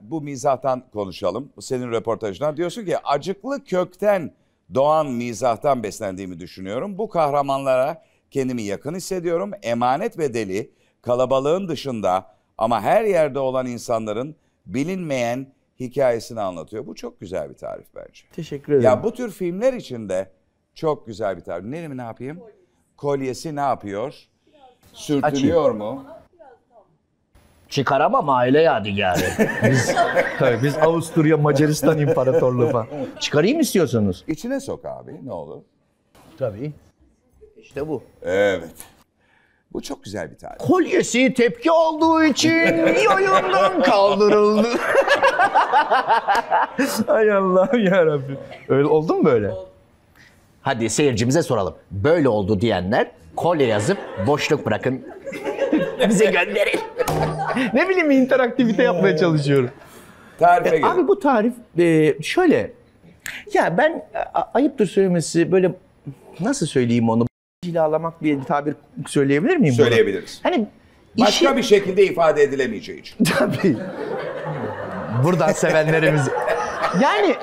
Bu mizahtan konuşalım. Senin röportajından diyorsun ki acıklı kökten doğan mizahtan beslendiğimi düşünüyorum. Bu kahramanlara kendimi yakın hissediyorum. Emanet ve deli, kalabalığın dışında ama her yerde olan insanların bilinmeyen hikayesini anlatıyor. Bu çok güzel bir tarif bence. Teşekkür ederim. Ya bu tür filmler için de çok güzel bir tarif. Ne yapayım? Kolyesi ne yapıyor? Sürtünüyor mu? Çıkaramam aile yadigarı. Biz Avusturya Macaristan İmparatorluğu falan. Çıkarayım istiyorsunuz. İçine sok abi, ne olur. Tabii. İşte bu. Evet. Bu çok güzel bir tarif. Kolyesi tepki olduğu için yayından kaldırıldı. Ay Allah'ım yarabbim. Öyle oldu mu böyle? Hadi seyircimize soralım. Böyle oldu diyenler kolye yazıp boşluk bırakın. Bize gönderin. Ne bileyim, interaktivite yapmaya çalışıyorum. Tarife gel. Abi bu tarif şöyle. Ya ben ayıptır söylemesi, böyle nasıl söyleyeyim onu? Cilalamak diye bir tabir söyleyebilir miyim? Söyleyebiliriz. Bunu? Hani başka bir şekilde ifade edilemeyeceği için. Tabii. Buradan sevenlerimiz. Yani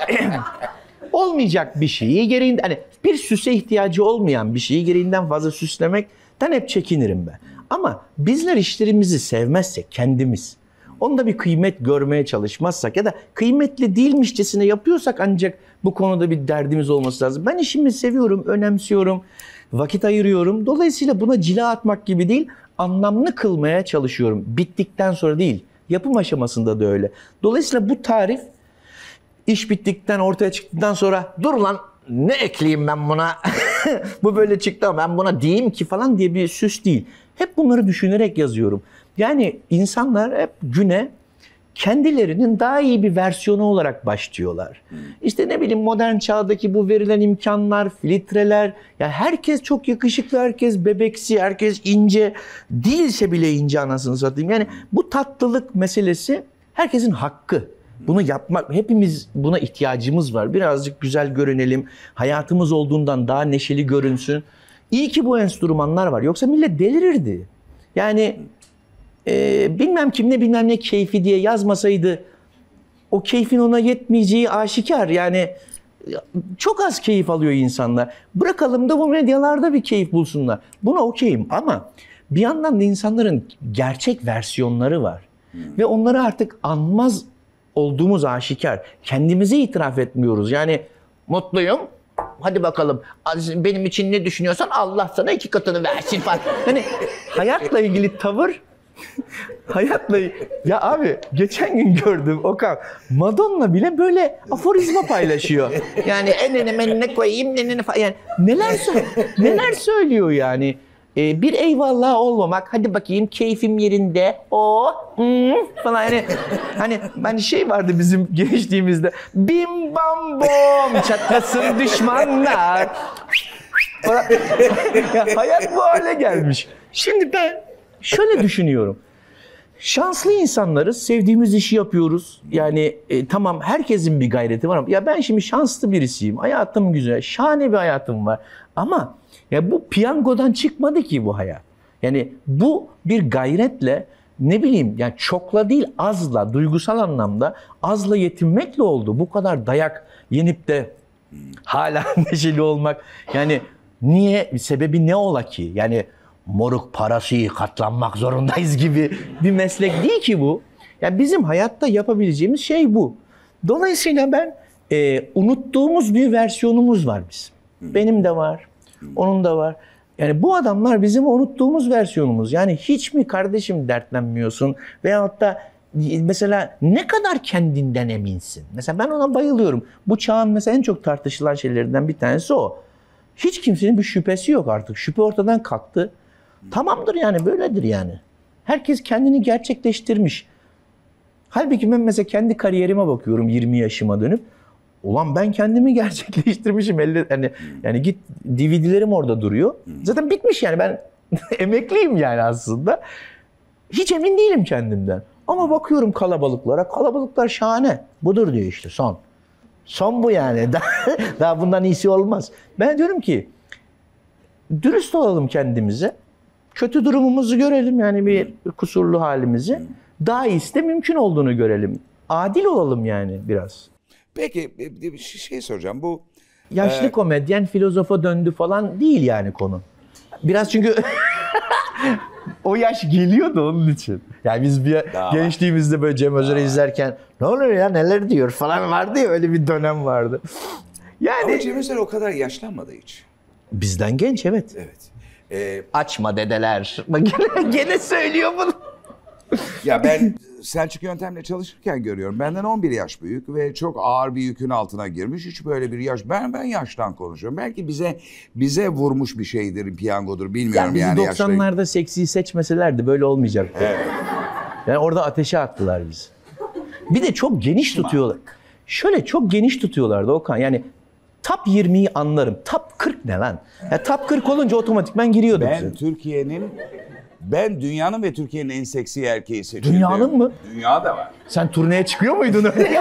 olmayacak bir şeyi gereğinden, hani bir süse ihtiyacı olmayan bir şeyi gereğinden fazla süslemekten hep çekinirim ben. Ama bizler işlerimizi sevmezsek kendimiz, onda bir kıymet görmeye çalışmazsak ya da kıymetli değilmişçesine yapıyorsak ancak bu konuda bir derdimiz olması lazım. Ben işimi seviyorum, önemsiyorum, vakit ayırıyorum. Dolayısıyla buna cila atmak gibi değil, anlamlı kılmaya çalışıyorum. Bittikten sonra değil, yapım aşamasında da öyle. Dolayısıyla bu tarif iş bittikten, ortaya çıktıktan sonra dur lan ne ekleyeyim ben buna, bu böyle çıktı ama ben buna diyeyim ki falan diye bir süs değil. Hep bunları düşünerek yazıyorum. Yani insanlar hep güne kendilerinin daha iyi bir versiyonu olarak başlıyorlar. İşte ne bileyim, modern çağdaki bu verilen imkanlar, filtreler. Ya herkes çok yakışıklı, herkes bebeksi, herkes ince. Değilse bile ince, anasını satayım. Yani bu tatlılık meselesi herkesin hakkı. Bunu yapmak, hepimiz buna ihtiyacımız var. Birazcık güzel görünelim, hayatımız olduğundan daha neşeli görünsün. İyi ki bu enstrümanlar var. Yoksa millet delirirdi. Yani bilmem kim ne bilmem ne keyfi diye yazmasaydı o keyfin ona yetmeyeceği aşikar. Yani çok az keyif alıyor insanlar. Bırakalım da bu medyalarda bir keyif bulsunlar. Buna okeyim ama bir yandan da insanların gerçek versiyonları var. Ve onları artık anmaz olduğumuz aşikar. Kendimize itiraf etmiyoruz. Yani mutluyum. Hadi bakalım, benim için ne düşünüyorsan Allah sana iki katını versin falan. Hani hayatla ilgili tavır, hayatla... Ya abi geçen gün gördüm Okan, Madonna bile böyle aforizma paylaşıyor. Yani enene koyayım, enene falan. Yani neler söylüyor yani. Bir eyvallah olmamak, hadi bakayım keyfim yerinde, falan hani şey vardı bizim gençliğimizde, bim bam bom çatlasın düşmanlar. Ya hayat bu hale gelmiş. Şimdi ben şöyle düşünüyorum, şanslı insanlarız, sevdiğimiz işi yapıyoruz. Yani tamam, herkesin bir gayreti var ama ya ben şimdi şanslı birisiyim, hayatım güzel, şahane bir hayatım var ama ya bu piyangodan çıkmadı ki bu hayat. Yani bu bir gayretle, ne bileyim yani çokla değil azla, duygusal anlamda azla yetinmekle oldu. Bu kadar dayak yenip de hala neşeli olmak. Yani niye, sebebi ne ola ki? Yani moruk parası katlanmak zorundayız gibi bir meslek değil ki bu. Yani bizim hayatta yapabileceğimiz şey bu. Dolayısıyla ben unuttuğumuz bir versiyonumuz var bizim. Benim de var. Onun da var. Yani bu adamlar bizim unuttuğumuz versiyonumuz. Yani hiç mi kardeşim dertlenmiyorsun? Veyahut da mesela ne kadar kendinden eminsin? Mesela ben ona bayılıyorum. Bu çağın mesela en çok tartışılan şeylerinden bir tanesi o. Hiç kimsenin bir şüphesi yok artık. Şüphe ortadan kalktı. Tamamdır yani, böyledir yani. Herkes kendini gerçekleştirmiş. Halbuki ben mesela kendi kariyerime bakıyorum 20 yaşıma dönüp. Ulan ben kendimi gerçekleştirmişim. Yani git DVD'lerim orada duruyor. Zaten bitmiş yani, ben emekliyim yani aslında. Hiç emin değilim kendimden. Ama bakıyorum kalabalıklara. Kalabalıklar şahane. Budur diyor işte son. Son bu yani. Daha bundan iyisi olmaz. Ben diyorum ki dürüst olalım kendimize. Kötü durumumuzu görelim yani, bir kusurlu halimizi. Daha iyisi de mümkün olduğunu görelim. adil olalım yani biraz. Peki bir şey soracağım. Bu yaşlı komedyen filozofa döndü falan değil yani konu. Biraz çünkü o yaş geliyor da onun için. Yani biz bir gençliğimizde böyle Cem Özer'i izlerken ne olur ya neler diyor falan vardı ya, öyle bir dönem vardı. Yani ama Cem Özer o kadar yaşlanmadı hiç. Bizden genç, evet. Evet. Açma dedeler. Gene söylüyor bunu. Ya ben Selçuk Yöntem'le çalışırken görüyorum. Benden 11 yaş büyük ve çok ağır bir yükün altına girmiş. Hiç böyle bir yaş. Ben yaştan konuşuyorum. Belki bize vurmuş bir şeydir, piyangodur, bilmiyorum yani. Biz 90'larda seksiyi seçmeselerdi böyle olmayacaktı. Evet. Yani orada ateşe attılar bizi. Bir de çok geniş tutuyorlar. Şöyle çok geniş tutuyorlardı Okan. Yani Top 20'yi anlarım. Top 40 ne lan? Ya Top 40 olunca otomatikman giriyordum. Ben dünyanın ve Türkiye'nin en seksi erkeği seçildim. Dünyanın mı? Dünya da var. Sen turneye çıkıyor muydun öyle?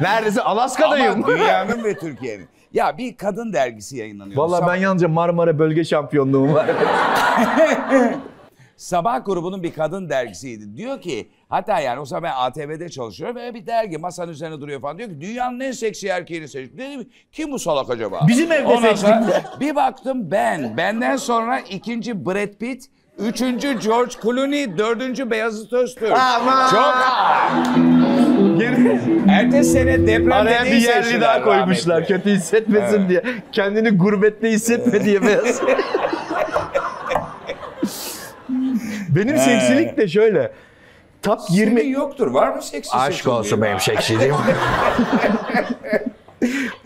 Neredeyse Alaska'dayım. Ama dünyanın ve Türkiye'nin. Ya bir kadın dergisi yayınlanıyor. Vallahi ben yalnızca Marmara Bölge Şampiyonluğum var. Sabah grubunun bir kadın dergisiydi. Diyor ki, hatta yani o zaman ben ATV'de çalışıyorum ve bir dergi masanın üzerine duruyor falan. Diyor ki dünyanın en seksi erkeğini seçtim. Dedim kim bu salak acaba? Bizim evde seçtik. Bir baktım ben. Benden sonra ikinci Brad Pitt, üçüncü George Clooney, dördüncü Beyazıt Öztürk. Aman. Çok ertesi sene depremde bir yerli daha koymuşlar rahmetli. Kötü hissetmesin evet. Diye. Kendini gurbette hissetme diye Beyazıt. Benim seksilik de şöyle. Top 20 senin yoktur. Var mı seksi? Aşk olsun benim seksiliğim.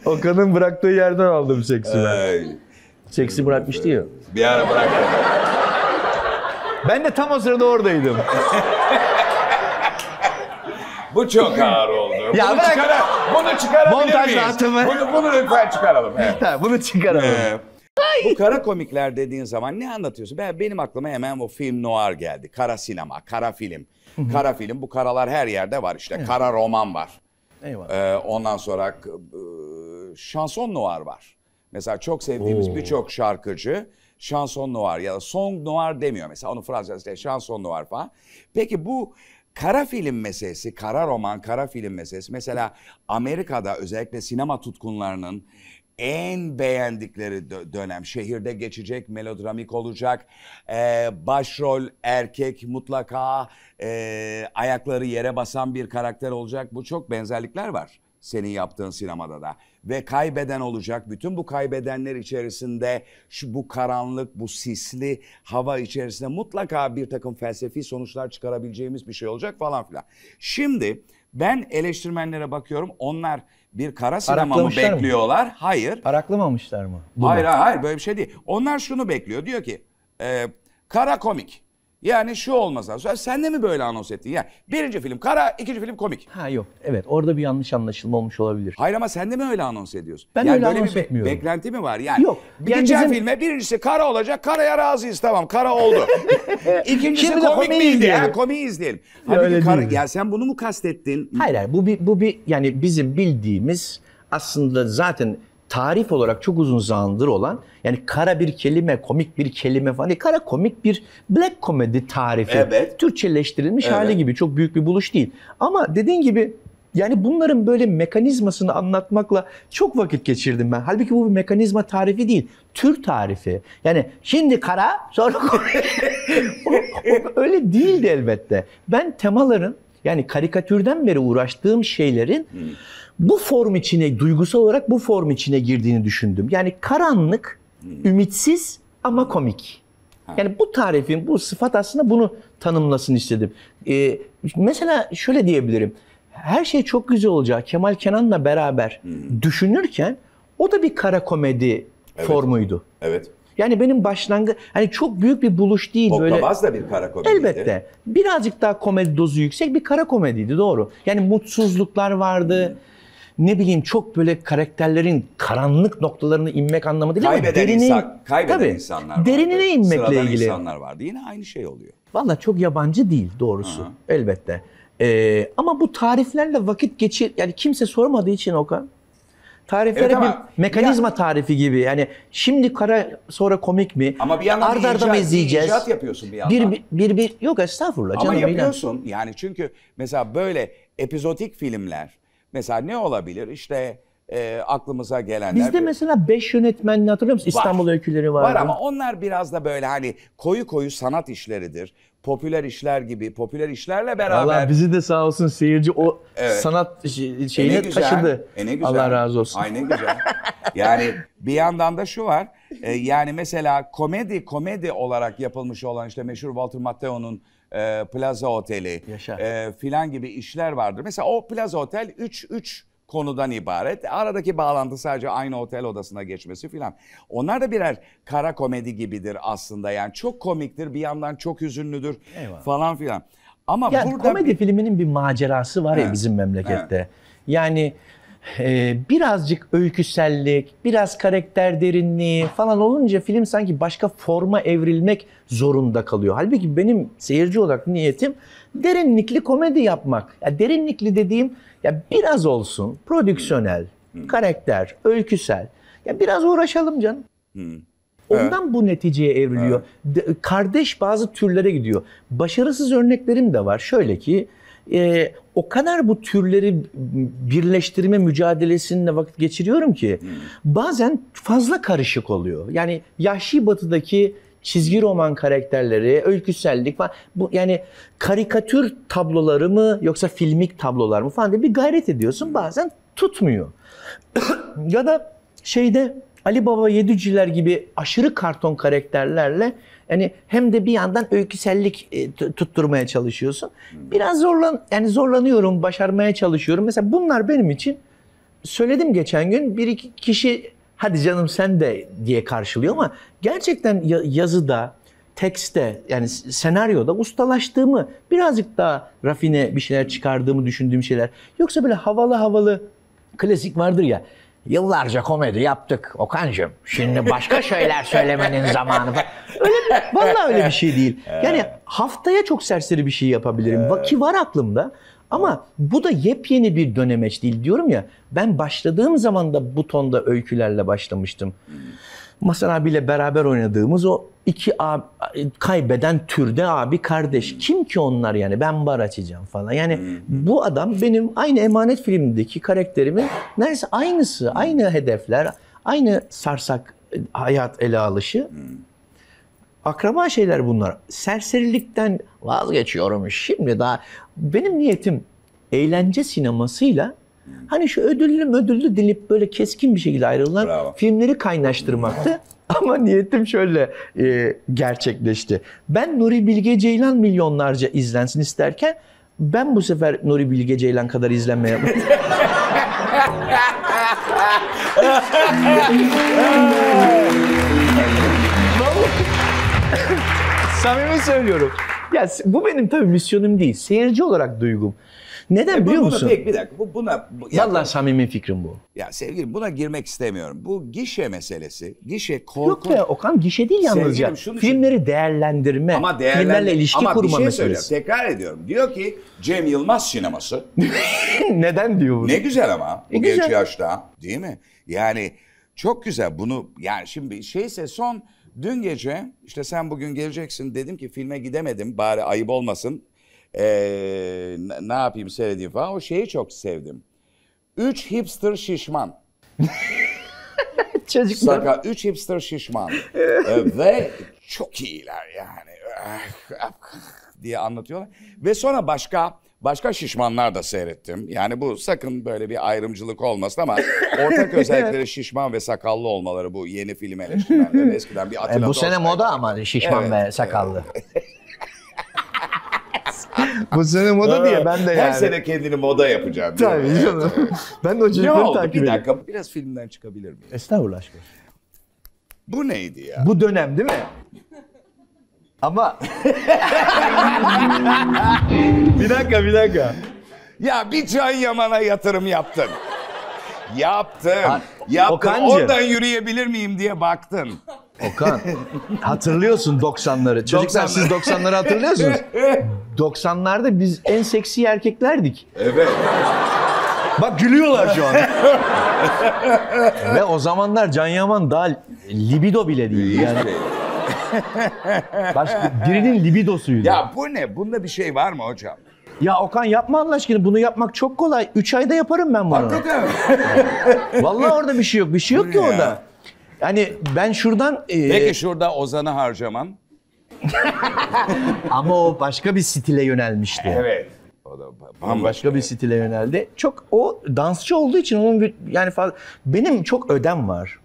Okan'ın bıraktığı yerden aldım seksi ben. Seksi bırakmıştı ya. Bir ara bıraktı. Ben de tam o sırada oradaydım. Bu çok ağır oldu. Ya bunu çıkarabilir miyiz? Bunu lütfen çıkaralım. Evet. Ha, bunu çıkaralım. Bu kara komikler dediğin zaman ne anlatıyorsun? Benim aklıma hemen o film noir geldi. Kara sinema, kara film. Kara film, bu karalar her yerde var işte. Evet. Kara roman var. Ondan sonra şanson noir var. Mesela çok sevdiğimiz birçok şarkıcı şanson noir ya da song noir demiyor. Mesela onu Fransızca şanson noir falan. Peki bu kara film meselesi, kara roman, kara film meselesi. Mesela Amerika'da özellikle sinema tutkunlarının en beğendikleri dönem, şehirde geçecek, melodramik olacak, başrol erkek mutlaka ayakları yere basan bir karakter olacak. Bu çok benzerlikler var senin yaptığın sinemada da. Ve kaybeden olacak. Bütün bu kaybedenler içerisinde bu karanlık, bu sisli hava içerisinde mutlaka bir takım felsefi sonuçlar çıkarabileceğimiz bir şey olacak falan filan. Şimdi ben eleştirmenlere bakıyorum, onlar bir kara sinema mı bekliyorlar? Hayır. Paraklamamışlar mı? Hayır böyle bir şey değil. Onlar şunu bekliyor, diyor ki kara komik. Yani şu olmasa, sen de mi böyle anons ettin? Yani birinci film kara, ikinci film komik. Ha yok, evet orada bir yanlış anlaşılma olmuş olabilir. Hayır ama sen de mi öyle anons ediyorsun? Ben yani öyle böyle anons etmiyorum. Beklenti mi var yani? Yok. Birinci filme birincisi kara olacak, karaya razıyız tamam, kara oldu. İkincisi şimdi komik miydi? Ha, komik izleyelim. Öyle kara, ya sen bunu mu kastettin? Hayır bu bir yani bizim bildiğimiz aslında zaten tarif olarak çok uzun zamandır olan yani kara bir kelime, komik bir kelime falan değil. Kara komik bir black komedi tarifi. Evet. Türkçeleştirilmiş hali gibi. Çok büyük bir buluş değil. Ama dediğin gibi yani bunların böyle mekanizmasını anlatmakla çok vakit geçirdim ben. Halbuki bu bir mekanizma tarifi değil. Tür tarifi. Yani şimdi kara sonra komik. Öyle değildi elbette. Ben temaların yani karikatürden beri uğraştığım şeylerin bu form içine, duygusal olarak bu form içine girdiğini düşündüm. Yani karanlık, ümitsiz ama komik. Yani bu tarifin, bu sıfat aslında bunu tanımlasın istedim. Mesela şöyle diyebilirim. Her şey çok güzel olacak. Kemal Kenan'la beraber düşünürken o da bir kara komedi formuydu. Evet. Yani benim başlangıç, hani çok büyük bir buluş değil böyle. Okamaz da bir kara komediydi. Elbette. Birazcık daha komedi dozu yüksek bir kara komediydi, doğru. Yani mutsuzluklar vardı. Ne bileyim çok böyle karakterlerin karanlık noktalarına inmek anlamı değil ama kaybeden insanlar derinine inmekle sıradan ilgili. İnsanlar vardı. Yine aynı şey oluyor. Vallahi çok yabancı değil doğrusu. Elbette. Ama bu tariflerle vakit geçir, yani kimse sormadığı için Okan. tariflere evet, bir mekanizma ya, tarifi gibi. Yani şimdi kara sonra komik mi? Ama bir yandan arda arda mı izleyeceğiz? İcat yapıyorsun bir yandan. Yok estağfurullah ama canım. Ama yapıyorsun inan. Yani çünkü mesela böyle epizodik filmler mesela ne olabilir? İşte aklımıza gelenler. Bizde mesela 5 yönetmenini hatırlıyor musun? İstanbul Öyküleri var. Var ama onlar biraz da böyle hani koyu koyu sanat işleridir. Popüler işler gibi, popüler işlerle beraber. Allah bizi de sağ olsun seyirci o evet. Sanat şeyine taşıdı. Allah razı olsun. Ay ne güzel. Yani bir yandan da şu var. Yani mesela komedi olarak yapılmış olan işte meşhur Walter Matteo'nun Plaza Oteli filan gibi işler vardır. Mesela o Plaza Otel 3 konudan ibaret. Aradaki bağlantı sadece aynı otel odasına geçmesi filan. Onlar da birer kara komedi gibidir aslında. Yani çok komiktir, bir yandan çok hüzünlüdür eyvallah. Falan filan. Ama yani burada komedi filminin bir macerası var ya bizim memlekette. He. Yani birazcık öyküsellik, biraz karakter derinliği falan olunca film sanki başka forma evrilmek zorunda kalıyor. Halbuki benim seyirci olarak niyetim derinlikli komedi yapmak. Ya derinlikli dediğim ya biraz olsun prodüksiyonel, karakter, öyküsel. Ya biraz uğraşalım canım. Ondan bu neticeye evriliyor. Kardeş bazı türlere gidiyor. Başarısız örneklerim de var. Şöyle ki o kadar bu türleri birleştirme mücadelesinde vakit geçiriyorum ki bazen fazla karışık oluyor. Yani Yahşi Batı'daki çizgi roman karakterleri, öyküsellik falan bu, yani karikatür tabloları mı yoksa filmik tablolar mı falan diye bir gayret ediyorsun. Bazen tutmuyor. Ya da şeyde Ali Baba Yediciler gibi aşırı karton karakterlerle yani hem de bir yandan öyküsellik tutturmaya çalışıyorsun. Biraz zorlanıyorum, başarmaya çalışıyorum. Mesela bunlar benim için söyledim geçen gün bir iki kişi hadi canım sen de diye karşılıyor ama gerçekten yazıda, tekste yani senaryoda ustalaştığımı, birazcık daha rafine bir şeyler çıkardığımı düşündüğüm şeyler. Yoksa böyle havalı klasik vardır ya. Yıllarca komedi yaptık Okancığım. Şimdi başka şeyler söylemenin zamanı. Vallahi öyle bir şey değil. Yani haftaya çok serseri bir şey yapabilirim. Vaki var aklımda. Ama bu da yepyeni bir dönemeç değil diyorum ya. Ben başladığım zaman da bu tonda öykülerle başlamıştım. Masar abiyle beraber oynadığımız o iki abi, kaybeden türde abi kardeş. Kim ki onlar yani? Ben bar açacağım falan. Yani bu adam benim aynı Emanet filmindeki karakterimin neredeyse aynısı. Aynı hedefler, aynı sarsak hayat ele alışı. Akraba şeyler bunlar. Serserilikten vazgeçiyorum şimdi daha. Benim niyetim eğlence sinemasıyla hani şu ödüllü dilip böyle keskin bir şekilde ayrılan filmleri kaynaştırmaktı. Ama niyetim şöyle gerçekleşti. Ben Nuri Bilge Ceylan milyonlarca izlensin isterken ben bu sefer Nuri Bilge Ceylan kadar izlenmeye başladım. Samimi söylüyorum. Ya bu benim tabii misyonum değil. Seyirci olarak duygum. Neden biliyor musun? Bir dakika. Vallahi samimi fikrim bu. Ya sevgilim buna girmek istemiyorum. Bu gişe meselesi. Gişe korkunç. Yok be Okan, gişe değil yalnızca. Filmleri değerlendirme. Ama filmlerle ilişki kurma meselesi. Ama bir şey söyleyeceğim. Tekrar ediyorum. Diyor ki Cem Yılmaz sineması. Neden diyor bunu? Ne güzel ama. Bu genç yaşta. Değil mi? Yani çok güzel bunu. Yani şimdi şeyse son dün gece işte sen bugün geleceksin dedim ki filme gidemedim bari ayıp olmasın. Ne yapayım seyredeyim falan. O şeyi çok sevdim. 3 hipster şişman. Çocuklar. Saka 3 hipster şişman. Ve çok iyiler yani. diye anlatıyorlar. Ve sonra başka şişmanlar da seyrettim. Yani bu sakın böyle bir ayrımcılık olmasın ama ortak özellikleri şişman ve sakallı olmaları bu yeni film eleştirmenleri. Eskiden bir Atilla bu sene moda ama şişman ve sakallı. Bu sene moda diye ben de yani. Her sene kendini moda yapacağım. Tabii canım. Ben de o çocukları takip edeyim. Bir dakika biraz filmden çıkabilir miyim? Estağfurullah aşkım. Bu neydi ya? Bu dönem değil mi? Ama bir dakika. Ya bir Can Yaman'a yatırım yaptın. Yaptın. Okancığım. Oradan yürüyebilir miyim diye baktın. Okan, hatırlıyorsun 90'ları. Çocuklar siz 90'ları hatırlıyorsunuz. 90'larda biz en seksi erkeklerdik. Evet. Bak gülüyorlar şu an. Ve o zamanlar Can Yaman daha libido bile değil. Yani. Başka birinin libidosuydu. Ya bu ne? Bunda bir şey var mı hocam? Ya Okan yapma Allah aşkına. Bunu yapmak çok kolay. 3 ayda yaparım ben bunu. Hakikaten. Vallahi orada bir şey yok. Bir şey yok ki orada. Yani ben şuradan... Peki şurada Ozan'ı harcaman? Ama o başka bir stile yönelmişti. Evet. O da başka bir stile yöneldi. Çok o dansçı olduğu için onun bir, yani benim çok ödem var.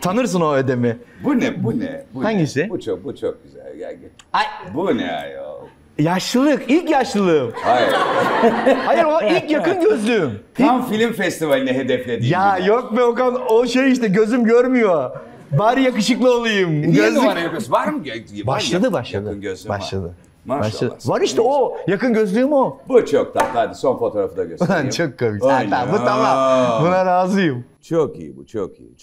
Tanırsın o ödemi. Bu ne? Bu ne? Bu hangisi? Ne? Bu çok güzel. Gel, gel. Ay. Bu ne ya? Yaşlılık, ilk yaşlılığım. Hayır. Hayır, o ilk yakın gözlüğüm. Tam ilk... film festivaline hedeflediğim. Ya gibi. Yok be Okan, o şey işte gözüm görmüyor. Bari yakışıklı olayım. Niye numara yapıyorsun? Var mı? Başladı. Maşallah. Var işte o. Yakın gözlüğüm o. Bu çok tatlı. Hadi son fotoğrafı da göstereyim. Çok komik. Bu tamam. Buna razıyım. Çok iyi bu. Çok iyi.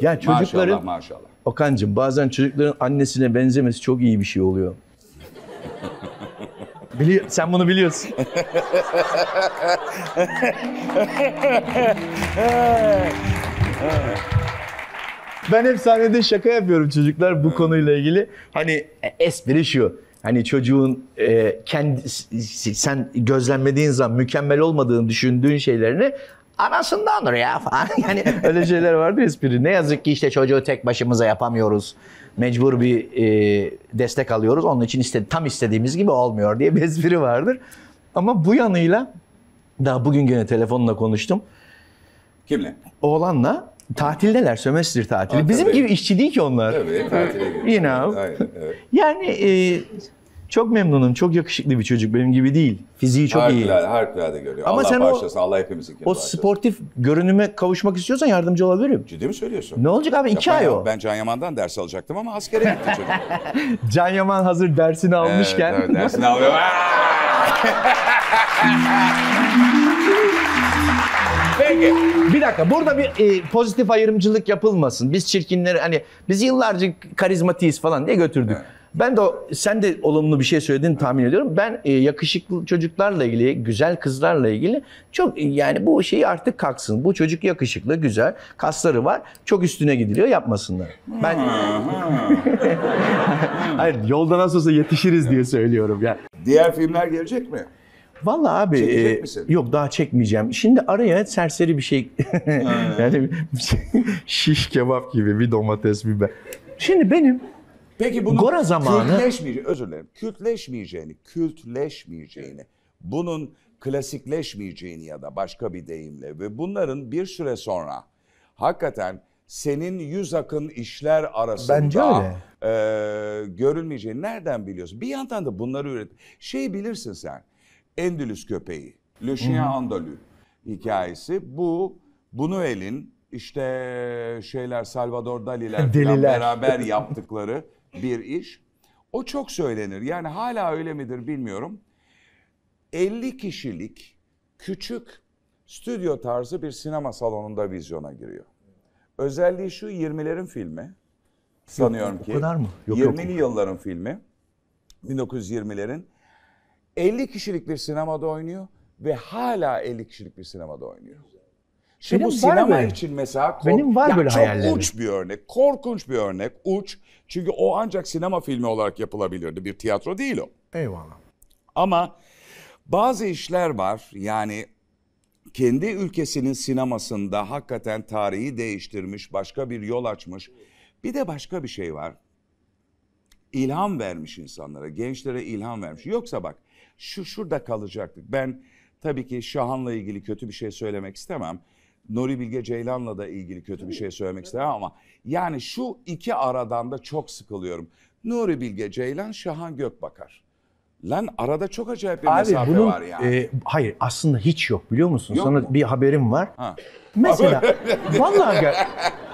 Ya çocukların... Maşallah. Okancığım bazen çocukların annesine benzemesi çok iyi bir şey oluyor. Sen bunu biliyorsun. Ben hep sahnede şaka yapıyorum çocuklar bu konuyla ilgili. Hani espri şu. Hani çocuğun kendisi, sen gözlenmediğin zaman mükemmel olmadığını düşündüğün şeylerini anasındandır ya falan. Yani öyle şeyler vardı espri. Ne yazık ki işte çocuğu tek başımıza yapamıyoruz. Mecbur bir destek alıyoruz. Onun için tam istediğimiz gibi olmuyor diye bir espri vardır. Ama bu yanıyla daha bugün gene telefonla konuştum. Kimle? Oğlanla. Tatildeler, sömestr tatili. Bizim gibi işçi değil ki onlar. Tabii, tatile gidiyor. You know. Aynen, evet. Yani çok memnunum, çok yakışıklı bir çocuk. Benim gibi değil. Fiziği çok iyi. Harikulade görüyor. Ama Allah sen bağışlasın, Allah hepimizin gibi bağışlasın. O sportif görünüme kavuşmak istiyorsan yardımcı olabilirim. Ciddi mi söylüyorsun? Ne olacak abi? 2 ay o. Ben Can Yaman'dan ders alacaktım ama askere gitti çocuk. Can Yaman hazır dersini almışken. Evet, dersini alıyor. Peki. Bir dakika, burada bir pozitif ayrımcılık yapılmasın. Biz çirkinleri, hani biz yıllarca karizmatiyiz falan diye götürdük. Evet. Ben de, sen de olumlu bir şey söylediğini tahmin ediyorum. Ben yakışıklı çocuklarla ilgili, güzel kızlarla ilgili çok yani bu şeyi artık kalksın. Bu çocuk yakışıklı, güzel, kasları var. Çok üstüne gidiliyor, yapmasınlar. Ben hayır, yolda nasıl olsa yetişiriz diye söylüyorum ya. Yani. Diğer filmler gelecek mi? Vallahi abi yok daha çekmeyeceğim. Şimdi araya serseri bir şey yani şiş kebap gibi bir domates biber. Şimdi benim peki bunun Gora zamanı kültleşmeyeceğini, bunun klasikleşmeyeceğini ya da başka bir deyimle ve bunların bir süre sonra hakikaten senin yüz akın işler arasında görülmeyeceğini nereden biliyorsun? Bir yandan da bunları bilirsin sen. Endülüs köpeği, Le Chien Andalou hikayesi. Bu, Buñuel'in işte Salvador Dali'ler beraber yaptıkları bir iş. O çok söylenir. Yani hala öyle midir bilmiyorum. 50 kişilik küçük stüdyo tarzı bir sinema salonunda vizyona giriyor. Özelliği şu, 20'lerin filmi. Sanıyorum ki. O kadar mı? 20'li yılların filmi. 1920'lerin. 50 kişilik bir sinemada oynuyor ve hala 50 kişilik bir sinemada oynuyor. Şimdi benim bu sinema için mesela benim var böyle hayallerim. Çok uç bir örnek, korkunç bir örnek, uç. Çünkü o ancak sinema filmi olarak yapılabilirdi. Bir tiyatro değil o. Eyvallah. Ama bazı işler var. Yani kendi ülkesinin sinemasında hakikaten tarihi değiştirmiş, başka bir yol açmış. Bir de başka bir şey var. İlham vermiş insanlara, gençlere ilham vermiş. Yoksa bak, şurada kalacaktık. Ben tabii ki Şahan'la ilgili kötü bir şey söylemek istemem. Nuri Bilge Ceylan'la da ilgili kötü bir şey söylemek istemem ama yani şu iki aradan da çok sıkılıyorum. Nuri Bilge Ceylan, Şahan Gökbakar. Lan arada çok acayip bir mesafe var yani. Hayır aslında hiç yok biliyor musun? Yok Sana bir haberim var. Ha. Mesela vallahi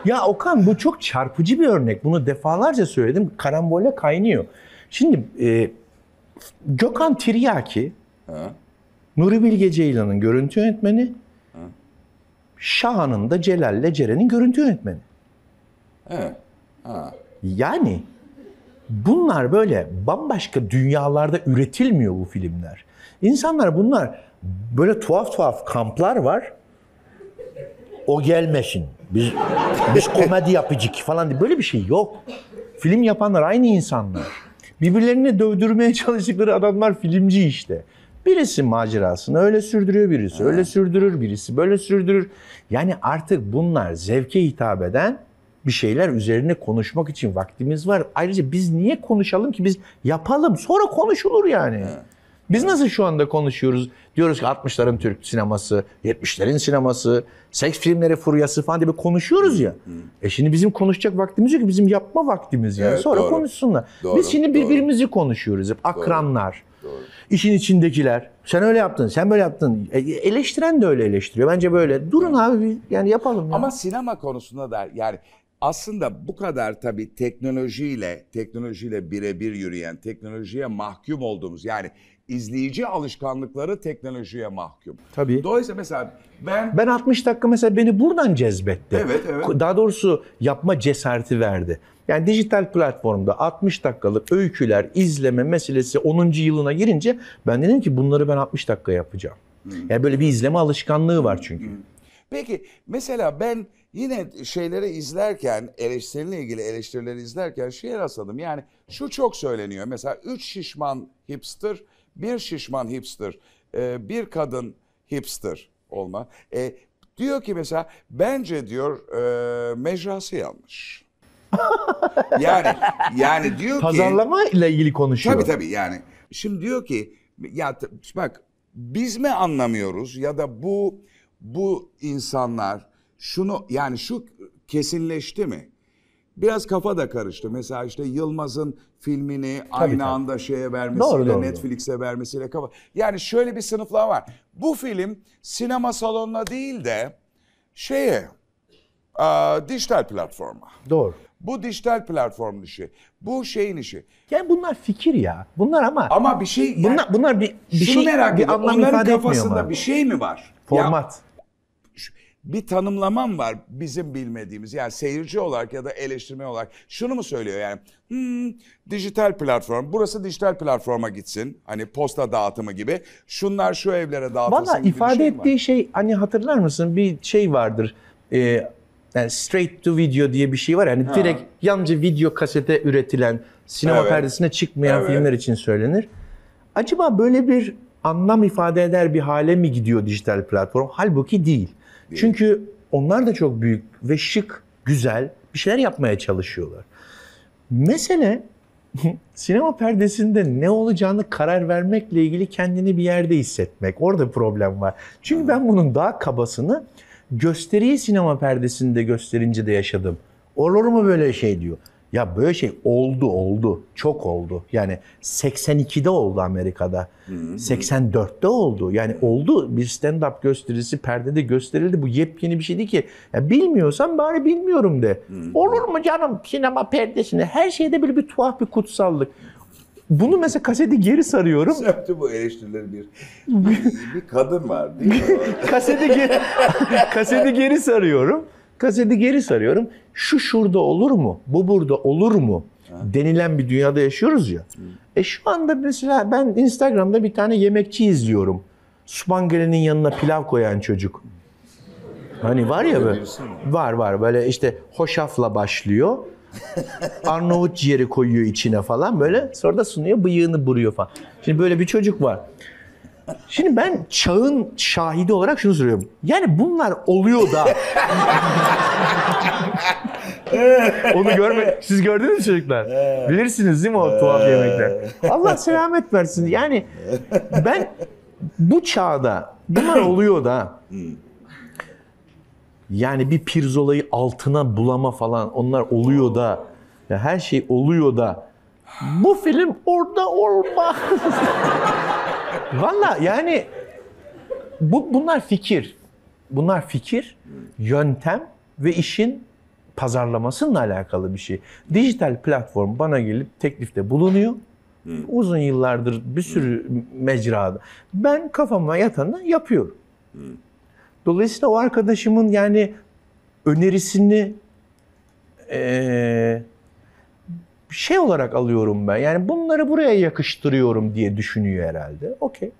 ya Okan bu çok çarpıcı bir örnek. Bunu defalarca söyledim. Karambolle kaynıyor. Şimdi Gökhan Tiryaki, Nuri Bilge Ceylan'ın görüntü yönetmeni, Şahan'ın da Celal'le Ceren'in görüntü yönetmeni. Yani bunlar böyle bambaşka dünyalarda üretilmiyor bu filmler. İnsanlar bunlar Böyle tuhaf tuhaf kamplar var. O gelmesin. Biz komedi yapıcık falan diye. Böyle bir şey yok. Film yapanlar aynı insanlar. Birbirlerini dövdürmeye çalıştıkları adamlar filmci işte. Birisi macerasını öyle sürdürüyor, birisi öyle sürdürür, birisi böyle sürdürür. Yani artık bunlar zevke hitap eden bir şeyler üzerine konuşmak için vaktimiz var. Ayrıca biz niye konuşalım ki? Biz yapalım, sonra konuşulur yani. Biz nasıl şu anda konuşuyoruz? Diyoruz ki 60'ların Türk sineması, 70'lerin sineması, seks filmleri furyası falan diye konuşuyoruz ya. Şimdi bizim konuşacak vaktimiz yok ki, bizim yapma vaktimiz yani. Evet, sonra doğru. Konuşsunlar. Doğru, biz şimdi birbirimizi konuşuyoruz hep. Akranlar, doğru. İşin içindekiler. Sen öyle yaptın, sen böyle yaptın. Eleştiren de öyle eleştiriyor. Bence böyle. Durun abi, yani yapalım. Ama ya. Sinema konusunda da yani... Aslında bu kadar tabii teknolojiyle birebir yürüyen, teknolojiye mahkum olduğumuz, yani izleyici alışkanlıkları teknolojiye mahkum. Tabii. Dolayısıyla mesela ben 60 dakika mesela beni buradan cezbetti. Evet, evet. Daha doğrusu yapma cesareti verdi. Yani dijital platformda 60 dakikalık öyküler izleme meselesi 10. yılına girince ben dedim ki bunları ben 60 dakika yapacağım. Yani böyle bir izleme alışkanlığı var çünkü. Peki mesela ben yine şeyleri izlerken, seninle ilgili eleştirileri izlerken şeye rastladım. Yani şu çok söyleniyor. Mesela 3 şişman hipster, 1 şişman hipster, 1 kadın hipster olma. Diyor ki mesela bence diyor mecrası yanlış. yani diyor ki... Pazarlama ile ilgili konuşuyor. Tabii yani. Şimdi diyor ki ya bak biz mi anlamıyoruz ya da bu insanlar... Şunu yani şu kesinleşti mi? Biraz kafa da karıştı. Mesela işte Yılmaz'ın filmini aynı anda şeye vermesiyle, doğru, Netflix'e vermesiyle kafa. Yani şöyle bir sınıflar var. Bu film sinema salonuna değil de dijital platforma. Doğru. Bu dijital platformun işi. Bu şeyin işi. Yani bunlar fikir ya. Bunlar ama bir şey. Yani bunlar bir şey merak ediyorum. Onların kafasında bir şey mi var? Format. Ya, bir tanımlamam var bizim bilmediğimiz, yani seyirci olarak ya da eleştirmen olarak şunu mu söylüyor yani dijital platform, burası dijital platforma gitsin, hani posta dağıtımı gibi, şunlar şu evlere dağıtılsın. Valla ifade ettiği şey hani hatırlar mısın bir şey vardır yani straight to video diye bir şey var yani direkt yalnızca video kasete üretilen, sinema perdesine çıkmayan filmler için söylenir. Acaba böyle bir anlam ifade eder bir hale mi gidiyor dijital platform? Halbuki değil. Çünkü onlar da çok büyük ve şık, güzel bir şeyler yapmaya çalışıyorlar. Mesele sinema perdesinde ne olacağını karar vermekle ilgili kendini bir yerde hissetmek. Orada problem var. Çünkü ben bunun daha kabasını gösteriyi sinema perdesinde gösterince de yaşadım. Olur mu böyle şey diyor. Ya böyle şey oldu. Çok oldu. Yani 82'de oldu Amerika'da. 84'te oldu. Yani oldu. Bir stand-up gösterisi perdede gösterildi. Bu yepyeni bir şeydi ki. Ya bilmiyorsan bari bilmiyorum de. Olur mu canım sinema perdesinde? Her şeyde böyle bir tuhaf bir kutsallık. Bunu mesela kaseti geri sarıyorum. Söktü bu eleştirileri bir kadın var değil mi? kaseti geri sarıyorum. Şu şurada olur mu? Bu burada olur mu? Denilen bir dünyada yaşıyoruz ya. Şu anda mesela ben Instagram'da bir tane yemekçi izliyorum. Spangelen'in yanına pilav koyan çocuk. Hani var ya böyle. Var böyle işte hoşafla başlıyor. Arnavut ciğeri koyuyor içine falan böyle. Sonra da sunuyor, bıyığını buruyor falan. Şimdi böyle bir çocuk var. Şimdi ben çağın şahidi olarak şunu söylüyorum. Yani bunlar oluyor da. Onu siz gördünüz mü çocuklar? Bilirsiniz değil mi o tuhaf yemekler? Allah selamet versin. Yani ben bu çağda bunlar oluyor da. Yani bir pirzolayı altına bulama falan onlar oluyor da. Ya her şey oluyor da. Bu film orada olmaz. Valla yani bunlar fikir. Bunlar fikir, yöntem ve işin pazarlamasıyla alakalı bir şey. Dijital platform bana gelip teklifte bulunuyor. Uzun yıllardır bir sürü mecrada. Ben kafama yatanı yapıyorum. Dolayısıyla o arkadaşımın yani önerisini şey olarak alıyorum ben. Yani bunları buraya yakıştırıyorum diye düşünüyor herhalde. Okey.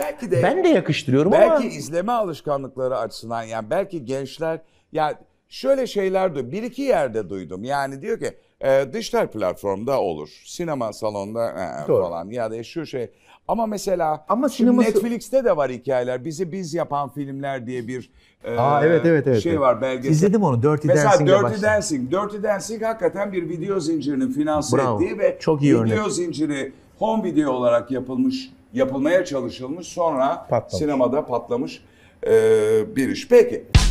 Belki de ben de yakıştırıyorum belki ama belki izleme alışkanlıkları açısından, yani belki gençler, yani şöyle şeyler duydum. Bir iki yerde duydum. Yani diyor ki dijital platformda olur. Sinema salonda falan ya da şu şey. Ama mesela ama sineması... Netflix'te de var hikayeler. Bizi biz yapan filmler diye bir evet, var belgesel. İzledim onu. Dirty Dancing. Dirty Dancing hakikaten bir video zincirinin finanse ettiği ve çok iyi video zinciri home video olarak yapılmaya çalışılmış. Sonra sinemada patlamış bir iş. Peki.